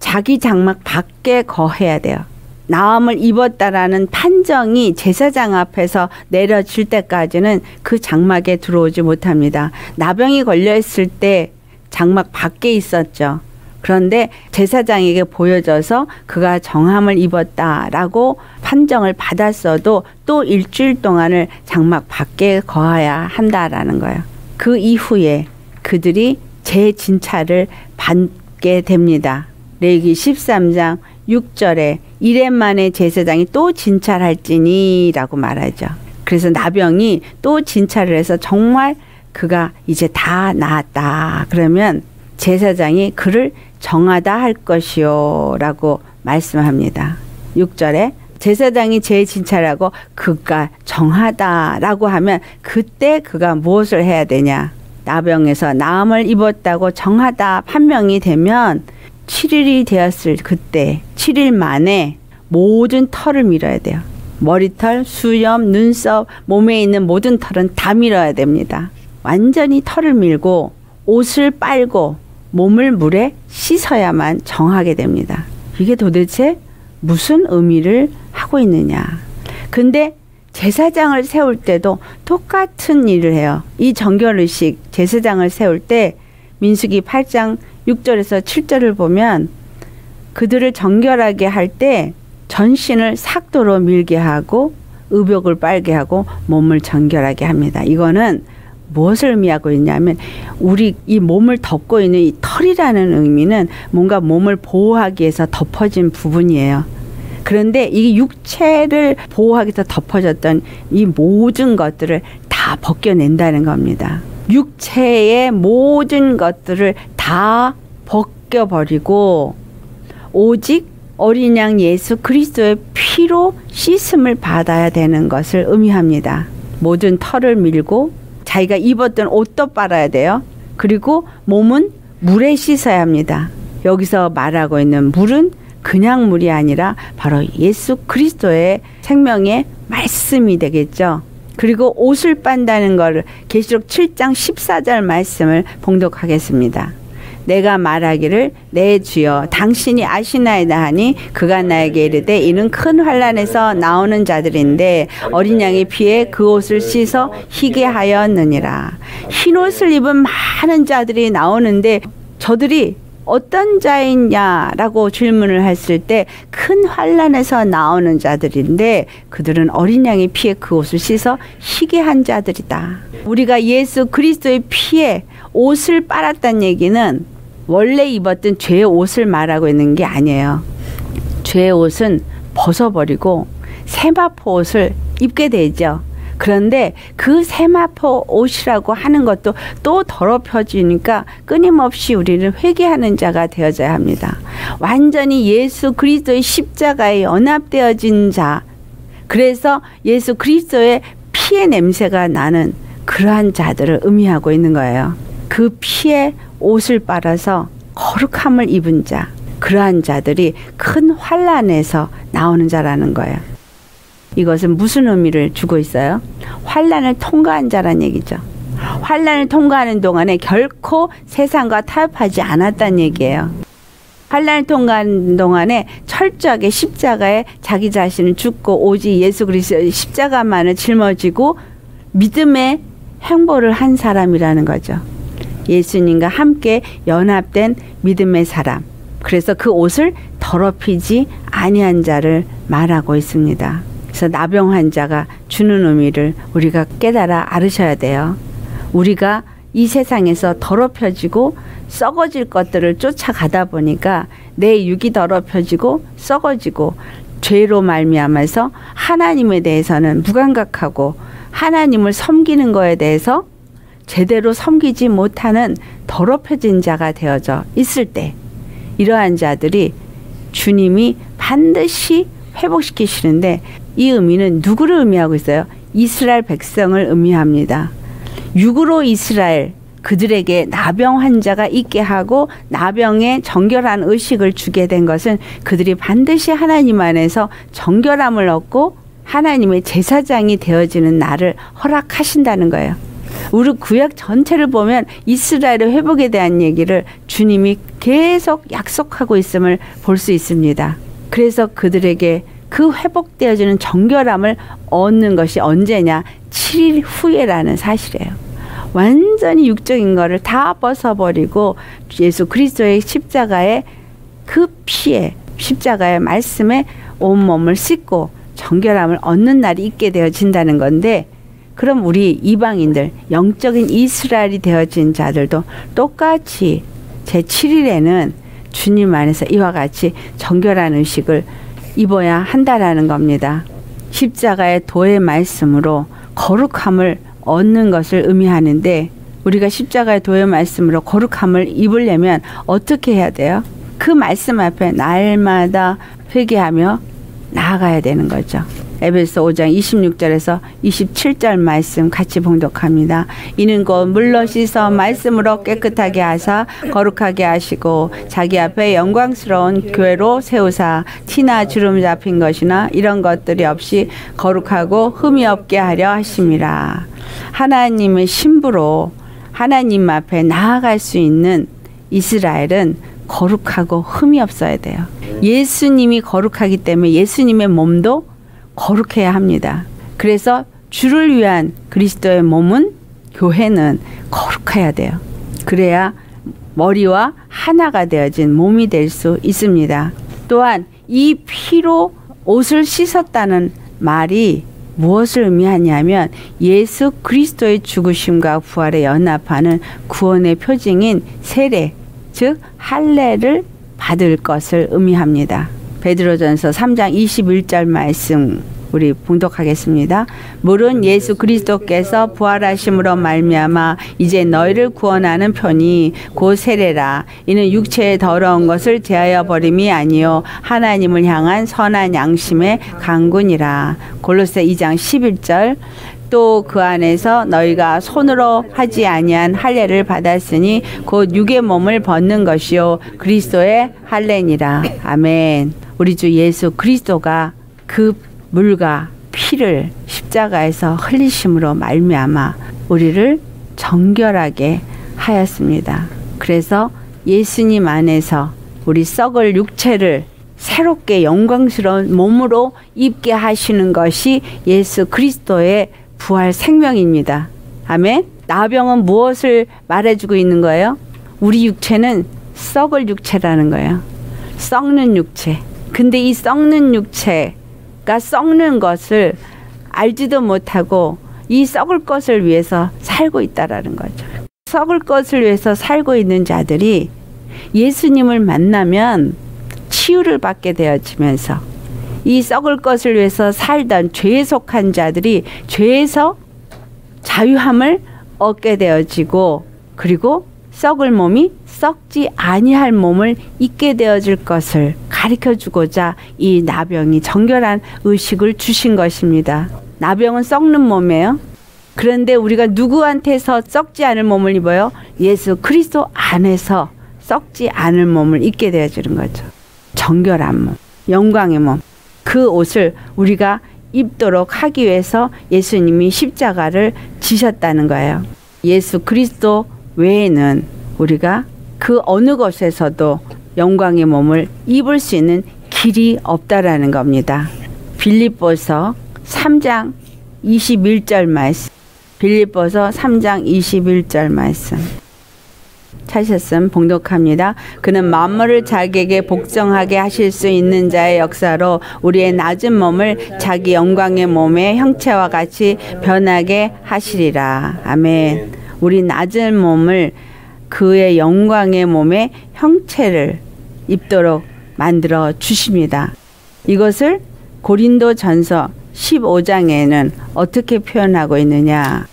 자기 장막 밖에 거해야 돼요. 나음을 입었다라는 판정이 제사장 앞에서 내려질 때까지는 그 장막에 들어오지 못합니다. 나병이 걸려있을 때 장막 밖에 있었죠. 그런데 제사장에게 보여져서 그가 정함을 입었다라고 판정을 받았어도 또 일주일 동안을 장막 밖에 거해야 한다라는 거예요. 그 이후에 그들이 재진찰을 받게 됩니다. 레위기 13장 6절에 이레만의 제사장이 또 진찰할지니 라고 말하죠. 그래서 나병이 또 진찰을 해서 정말 그가 이제 다 나았다. 그러면 제사장이 그를 정하다 할 것이요 라고 말씀합니다. 6절에 제사장이 재진찰하고 그가 정하다라고 하면 그때 그가 무엇을 해야 되냐. 나병에서 나음을 입었다고 정하다 판명이 되면 7일이 되었을 그때 7일 만에 모든 털을 밀어야 돼요. 머리털, 수염, 눈썹, 몸에 있는 모든 털은 다 밀어야 됩니다. 완전히 털을 밀고 옷을 빨고 몸을 물에 씻어야만 정하게 됩니다. 이게 도대체 무슨 의미를 하고 있느냐. 근데 제사장을 세울 때도 똑같은 일을 해요. 이 정결의식 제사장을 세울 때 민수기 8장 6절에서 7절을 보면 그들을 정결하게 할 때 전신을 삭도로 밀게 하고 의복을 빨게 하고 몸을 정결하게 합니다. 이거는 무엇을 의미하고 있냐면 우리 이 몸을 덮고 있는 이 털이라는 의미는 뭔가 몸을 보호하기 위해서 덮어진 부분이에요. 그런데 이 육체를 보호하기 위해서 덮어졌던 이 모든 것들을 다 벗겨낸다는 겁니다. 육체의 모든 것들을 다 벗겨버리고 오직 어린 양 예수 그리스도의 피로 씻음을 받아야 되는 것을 의미합니다. 모든 털을 밀고 자기가 입었던 옷도 빨아야 돼요. 그리고 몸은 물에 씻어야 합니다. 여기서 말하고 있는 물은 그냥 물이 아니라 바로 예수 그리스도의 생명의 말씀이 되겠죠. 그리고 옷을 빤다는 걸 계시록 7장 14절 말씀을 봉독하겠습니다. 내가 말하기를 내 주여 당신이 아시나이다 하니 그가 나에게 이르되 이는 큰 환란에서 나오는 자들인데 어린 양의 피에 그 옷을 씻어 희게 하였느니라. 흰 옷을 입은 많은 자들이 나오는데 저들이 어떤 자이냐라고 질문을 했을 때 큰 환란에서 나오는 자들인데 그들은 어린 양의 피에 그 옷을 씻어 희게 한 자들이다. 우리가 예수 그리스도의 피에 옷을 빨았다는 얘기는 원래 입었던 죄의 옷을 말하고 있는 게 아니에요. 죄의 옷은 벗어버리고 세마포 옷을 입게 되죠. 그런데 그 세마포 옷이라고 하는 것도 또 더럽혀지니까 끊임없이 우리는 회개하는 자가 되어져야 합니다. 완전히 예수 그리스도의 십자가에 연합되어진 자, 그래서 예수 그리스도의 피의 냄새가 나는 그러한 자들을 의미하고 있는 거예요. 그 피의 옷을 빨아서 거룩함을 입은 자, 그러한 자들이 큰 환란에서 나오는 자라는 거예요. 이것은 무슨 의미를 주고 있어요? 환란을 통과한 자란 얘기죠. 환란을 통과하는 동안에 결코 세상과 타협하지 않았다는 얘기예요. 환란을 통과하는 동안에 철저하게 십자가에 자기 자신을 죽고 오직 예수 그리스도의 십자가만을 짊어지고 믿음의 행보를 한 사람이라는 거죠. 예수님과 함께 연합된 믿음의 사람. 그래서 그 옷을 더럽히지 아니한 자를 말하고 있습니다. 그래서 나병 환자가 주는 의미를 우리가 깨달아 알으셔야 돼요. 우리가 이 세상에서 더럽혀지고 썩어질 것들을 쫓아가다 보니까 내 육이 더럽혀지고 썩어지고 죄로 말미암아서 하나님에 대해서는 무감각하고 하나님을 섬기는 거에 대해서 제대로 섬기지 못하는 더럽혀진 자가 되어져 있을 때 이러한 자들이 주님이 반드시 회복시키시는데 이 의미는 누구를 의미하고 있어요? 이스라엘 백성을 의미합니다. 육으로 이스라엘 그들에게 나병 환자가 있게 하고 나병에 정결한 의식을 주게 된 것은 그들이 반드시 하나님 안에서 정결함을 얻고 하나님의 제사장이 되어지는 날을 허락하신다는 거예요. 우리 구약 전체를 보면 이스라엘의 회복에 대한 얘기를 주님이 계속 약속하고 있음을 볼 수 있습니다. 그래서 그들에게 그 회복되어지는 정결함을 얻는 것이 언제냐? 7일 후에라는 사실이에요. 완전히 육적인 거를 다 벗어버리고 예수 그리스도의 십자가의 그 피에 십자가의 말씀에 온몸을 씻고 정결함을 얻는 날이 있게 되어진다는 건데 그럼 우리 이방인들 영적인 이스라엘이 되어진 자들도 똑같이 제7일에는 주님 안에서 이와 같이 정결한 의식을 입어야 한다라는 겁니다. 십자가의 도의 말씀으로 거룩함을 얻는 것을 의미하는데 우리가 십자가의 도의 말씀으로 거룩함을 입으려면 어떻게 해야 돼요? 그 말씀 앞에 날마다 회개하며 나아가야 되는 거죠. 에베소 5장 26절에서 27절 말씀 같이 봉독합니다. 이는 곧 물로 씻어 말씀으로 깨끗하게 하사 거룩하게 하시고 자기 앞에 영광스러운 교회로 세우사 티나 주름 잡힌 것이나 이런 것들이 없이 거룩하고 흠이 없게 하려 하심이라. 하나님의 신부로 하나님 앞에 나아갈 수 있는 이스라엘은 거룩하고 흠이 없어야 돼요. 예수님이 거룩하기 때문에 예수님의 몸도 거룩해야 합니다. 그래서 주를 위한 그리스도의 몸은 교회는 거룩해야 돼요. 그래야 머리와 하나가 되어진 몸이 될 수 있습니다. 또한 이 피로 옷을 씻었다는 말이 무엇을 의미하냐면 예수 그리스도의 죽으심과 부활에 연합하는 구원의 표징인 세례, 즉 할례를 받을 것을 의미합니다. 베드로전서 3장 21절 말씀 우리 봉독하겠습니다. 물은 예수 그리스도께서 부활하심으로 말미암아 이제 너희를 구원하는 편이 곧 세례라. 이는 육체의 더러운 것을 제하여 버림이 아니요 하나님을 향한 선한 양심의 강군이라. 골로새 2장 11절. 또 그 안에서 너희가 손으로 하지 아니한 할례를 받았으니 곧 육의 몸을 벗는 것이요 그리스도의 할례니라. 아멘. 우리 주 예수 그리스도가 그 물과 피를 십자가에서 흘리심으로 말미암아 우리를 정결하게 하였습니다. 그래서 예수님 안에서 우리 썩을 육체를 새롭게 영광스러운 몸으로 입게 하시는 것이 예수 그리스도의 부활 생명입니다. 아멘. 나병은 무엇을 말해주고 있는 거예요? 우리 육체는 썩을 육체라는 거예요. 썩는 육체. 근데 이 썩는 육체가 썩는 것을 알지도 못하고 이 썩을 것을 위해서 살고 있다라는 거죠. 썩을 것을 위해서 살고 있는 자들이 예수님을 만나면 치유를 받게 되어지면서 이 썩을 것을 위해서 살던 죄에 속한 자들이 죄에서 자유함을 얻게 되어지고 그리고 썩을 몸이 썩지 아니할 몸을 입게 되어질 것을 가르쳐주고자 이 나병이 정결한 의식을 주신 것입니다. 나병은 썩는 몸이에요. 그런데 우리가 누구한테서 썩지 않을 몸을 입어요? 예수 그리스도 안에서 썩지 않을 몸을 입게 되어지는 거죠. 정결한 몸, 영광의 몸. 그 옷을 우리가 입도록 하기 위해서 예수님이 십자가를 지셨다는 거예요. 예수 그리스도 외에는 우리가 그 어느 것에서도 영광의 몸을 입을 수 있는 길이 없다라는 겁니다. 빌립보서 3장 21절 말씀 빌립보서 3장 21절 말씀 찾으셨음 봉독합니다. 그는 만물을 자기에게 복종하게 하실 수 있는 자의 역사로 우리의 낮은 몸을 자기 영광의 몸의 형체와 같이 변하게 하시리라. 아멘. 우리 낮은 몸을 그의 영광의 몸의 형체를 입도록 만들어 주십니다. 이것을 고린도전서 15장에는 어떻게 표현하고 있느냐.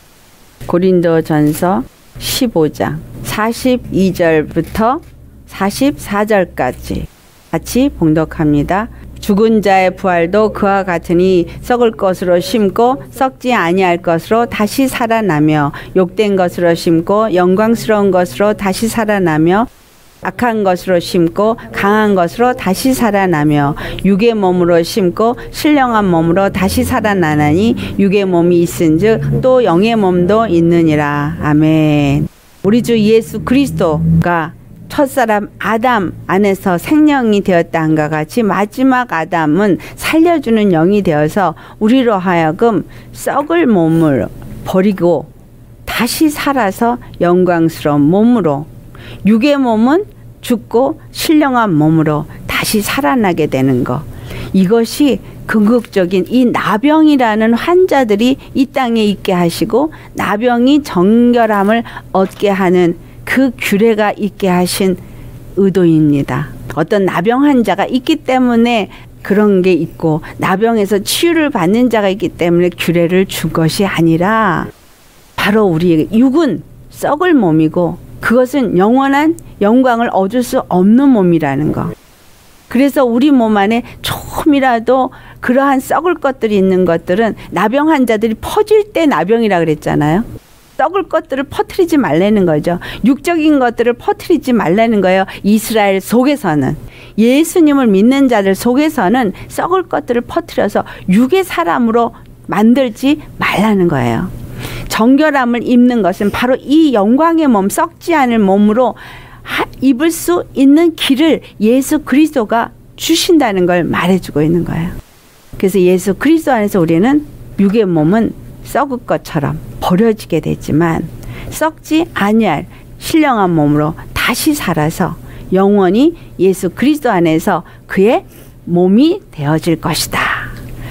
고린도전서 15장 42절부터 44절까지 같이 봉독합니다. 죽은 자의 부활도 그와 같으니 썩을 것으로 심고 썩지 아니할 것으로 다시 살아나며 욕된 것으로 심고 영광스러운 것으로 다시 살아나며 악한 것으로 심고 강한 것으로 다시 살아나며 육의 몸으로 심고 신령한 몸으로 다시 살아나나니 육의 몸이 있은즉 또 영의 몸도 있느니라. 아멘. 우리 주 예수 그리스도가 첫사람 아담 안에서 생명이 되었다 한과 같이 마지막 아담은 살려주는 영이 되어서 우리로 하여금 썩을 몸을 버리고 다시 살아서 영광스러운 몸으로, 육의 몸은 죽고 신령한 몸으로 다시 살아나게 되는 것, 이것이 궁극적인 이 나병이라는 환자들이 이 땅에 있게 하시고 나병이 정결함을 얻게 하는 그 규례가 있게 하신 의도입니다. 어떤 나병 환자가 있기 때문에 그런 게 있고 나병에서 치유를 받는 자가 있기 때문에 규례를 준 것이 아니라 바로 우리의 육은 썩을 몸이고 그것은 영원한 영광을 얻을 수 없는 몸이라는 것. 그래서 우리 몸 안에 조금이라도 그러한 썩을 것들이 있는 것들은 나병 환자들이 퍼질 때 나병이라 그랬잖아요. 썩을 것들을 퍼뜨리지 말라는 거죠. 육적인 것들을 퍼뜨리지 말라는 거예요. 이스라엘 속에서는, 예수님을 믿는 자들 속에서는 썩을 것들을 퍼뜨려서 육의 사람으로 만들지 말라는 거예요. 정결함을 입는 것은 바로 이 영광의 몸, 썩지 않을 몸으로 입을 수 있는 길을 예수 그리스도가 주신다는 걸 말해주고 있는 거예요. 그래서 예수 그리스도 안에서 우리는 육의 몸은 썩을 것처럼 버려지게 되지만 썩지 아니할 신령한 몸으로 다시 살아서 영원히 예수 그리스도 안에서 그의 몸이 되어질 것이다.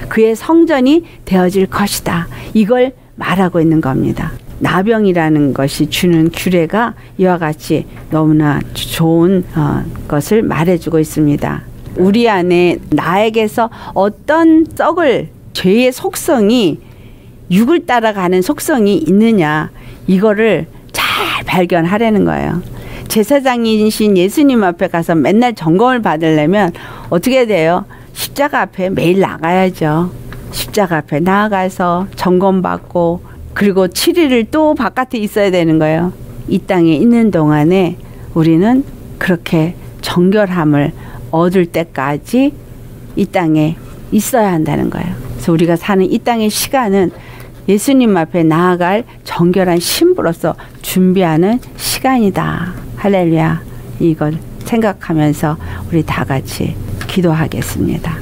그의 성전이 되어질 것이다. 이걸 말하고 있는 겁니다. 나병이라는 것이 주는 규례가 이와 같이 너무나 좋은 것을 말해주고 있습니다. 우리 안에, 나에게서 어떤 썩을, 죄의 속성이 육을 따라가는 속성이 있느냐, 이거를 잘 발견하라는 거예요. 제사장이신 예수님 앞에 가서 맨날 점검을 받으려면 어떻게 돼요? 십자가 앞에 매일 나가야죠. 십자가 앞에 나아가서 점검받고, 그리고 7일을 또 바깥에 있어야 되는 거예요. 이 땅에 있는 동안에 우리는 그렇게 정결함을 얻을 때까지 이 땅에 있어야 한다는 거예요. 그래서 우리가 사는 이 땅의 시간은 예수님 앞에 나아갈 정결한 신부로서 준비하는 시간이다. 할렐루야. 이걸 생각하면서 우리 다 같이 기도하겠습니다.